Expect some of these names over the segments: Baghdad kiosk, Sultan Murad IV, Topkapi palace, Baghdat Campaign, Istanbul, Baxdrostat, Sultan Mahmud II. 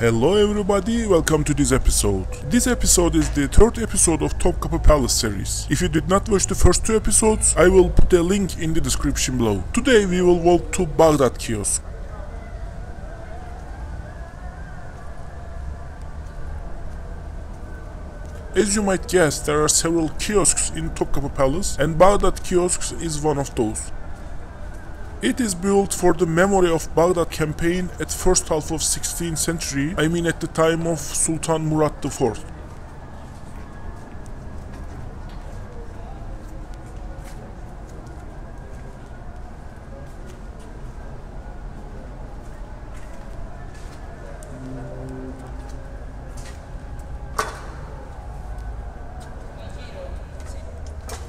Hello everybody, welcome to this episode. This episode is the third episode of Topkapi Palace series. If you did not watch the first two episodes, I will put a link in the description below. Today we will walk to Baghdad Kiosk. As you might guess, there are several kiosks in Topkapi Palace and Baghdad Kiosk is one of those. It is built for the memory of Baghdad campaign at first half of 16th century, I mean at the time of Sultan Murad IV.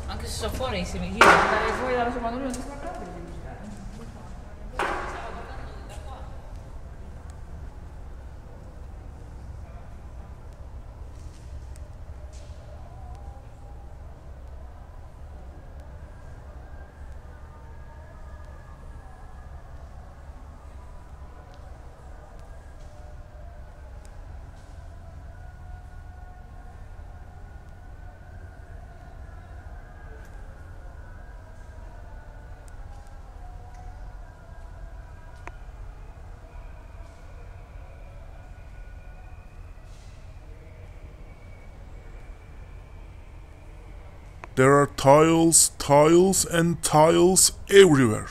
Anche se sono fuori, se mi chiedono di andare fuori dalla sua padrona, non si accorge. There are tiles, tiles and tiles everywhere.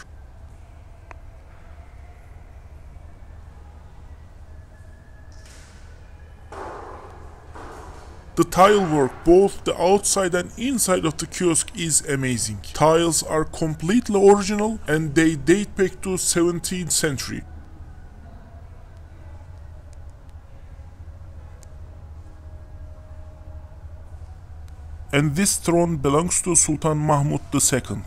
The tile work, both the outside and inside of the kiosk, is amazing. Tiles are completely original and they date back to 17th century. And this throne belongs to Sultan Mahmud II.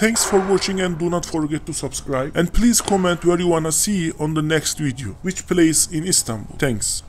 Thanks for watching and do not forget to subscribe, and please comment where you wanna see on the next video, which place in Istanbul. Thanks.